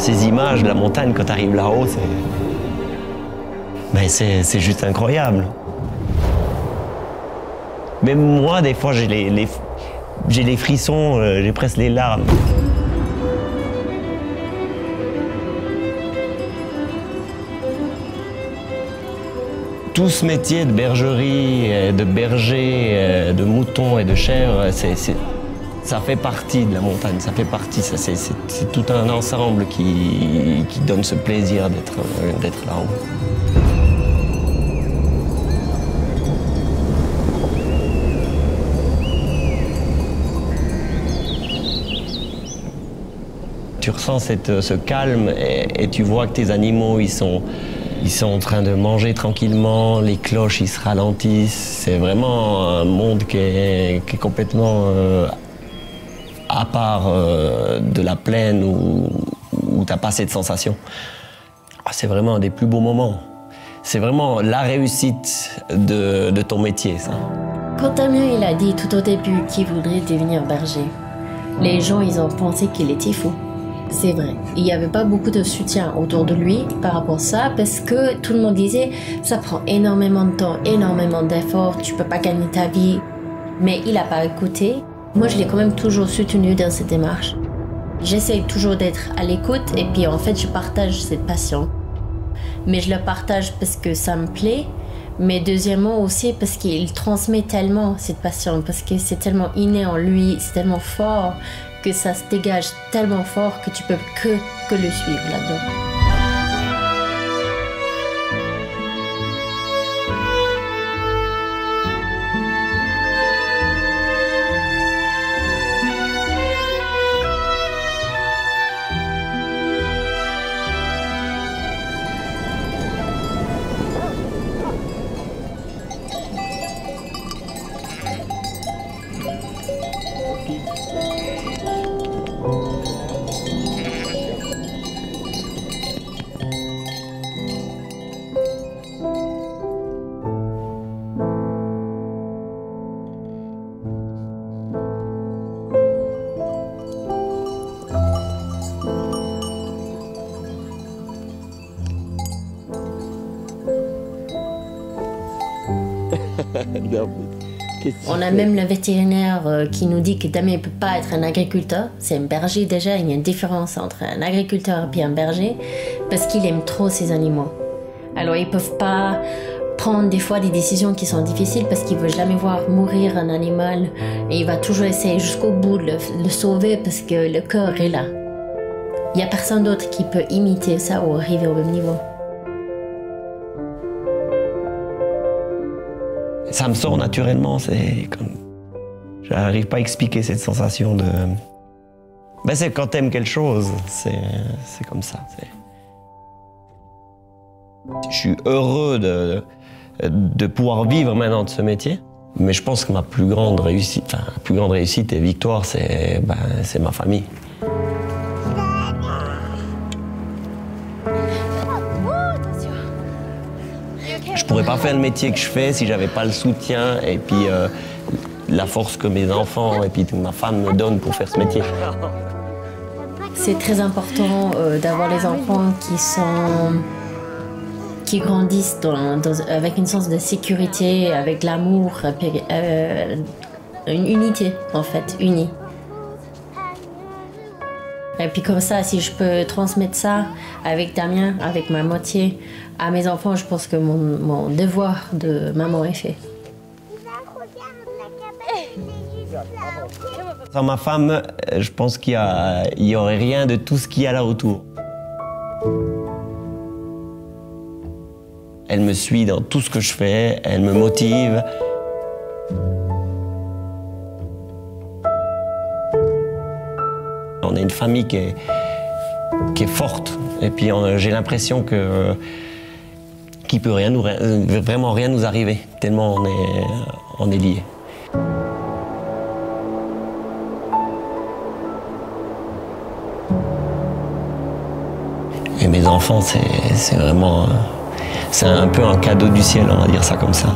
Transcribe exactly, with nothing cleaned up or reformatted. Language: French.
ces images de la montagne quand tu arrives là-haut, c'est... Ben, c'est juste incroyable. Même moi, des fois, j'ai les, les, j'ai les frissons, j'ai presque les larmes. Tout ce métier de bergerie, de berger, de mouton et de chèvre, c'est, c'est, ça fait partie de la montagne, ça fait partie, c'est tout un ensemble qui, qui donne ce plaisir d'être d'être là-haut. Tu ressens cette, ce calme et, et tu vois que tes animaux, ils sont, ils sont en train de manger tranquillement, les cloches, ils se ralentissent. C'est vraiment un monde qui est, qui est complètement euh, à part euh, de la plaine où, où tu n'as pas cette sensation. Ah, c'est vraiment un des plus beaux moments. C'est vraiment la réussite de, de ton métier, ça. Quand Damien, il a dit tout au début qu'il voudrait devenir berger, les gens, ils ont pensé qu'il était fou. C'est vrai, il n'y avait pas beaucoup de soutien autour de lui par rapport à ça, parce que tout le monde disait « ça prend énormément de temps, énormément d'efforts, tu ne peux pas gagner ta vie ». Mais il n'a pas écouté. Moi, je l'ai quand même toujours soutenu dans cette démarche. J'essaie toujours d'être à l'écoute et puis en fait, je partage cette passion. Mais je la partage parce que ça me plaît, mais deuxièmement aussi parce qu'il transmet tellement cette passion, parce que c'est tellement inné en lui, c'est tellement fort, que ça se dégage tellement fort que tu peux que, que le suivre là-dedans. On a même le vétérinaire qui nous dit que Damien ne peut pas être un agriculteur, c'est un berger déjà, il y a une différence entre un agriculteur et un berger, parce qu'il aime trop ses animaux. Alors ils ne peuvent pas prendre des fois des décisions qui sont difficiles parce qu'il ne veut jamais voir mourir un animal et il va toujours essayer jusqu'au bout de le, le sauver parce que le cœur est là. Il n'y a personne d'autre qui peut imiter ça ou arriver au même niveau. Ça me sort naturellement, c'est comme... Je n'arrive pas à expliquer cette sensation de... Ben c'est quand t'aimes quelque chose, c'est comme ça. Je suis heureux de, de pouvoir vivre maintenant de ce métier, mais je pense que ma plus grande réussite, enfin, la plus grande réussite et victoire, c'est ben, c'est ma famille. Je ne pourrais pas faire le métier que je fais si j'avais pas le soutien et puis euh, la force que mes enfants et puis ma femme me donnent pour faire ce métier. C'est très important euh, d'avoir les enfants qui sont, qui grandissent dans, dans, avec une sens de sécurité, avec l'amour, euh, une unité en fait, unie. Et puis comme ça, si je peux transmettre ça avec Damien, avec ma moitié, à mes enfants, je pense que mon, mon devoir de maman est fait. Sans ma femme, je pense qu'il n'y aurait rien de tout ce qu'il y a là autour. Elle me suit dans tout ce que je fais, elle me motive. On est une famille qui est, qui est forte. Et puis j'ai l'impression que euh, qu'il peut rien nous, vraiment rien nous arriver, tellement on est, on est liés. Et mes enfants, c'est vraiment... C'est un peu un cadeau du ciel, on va dire ça comme ça.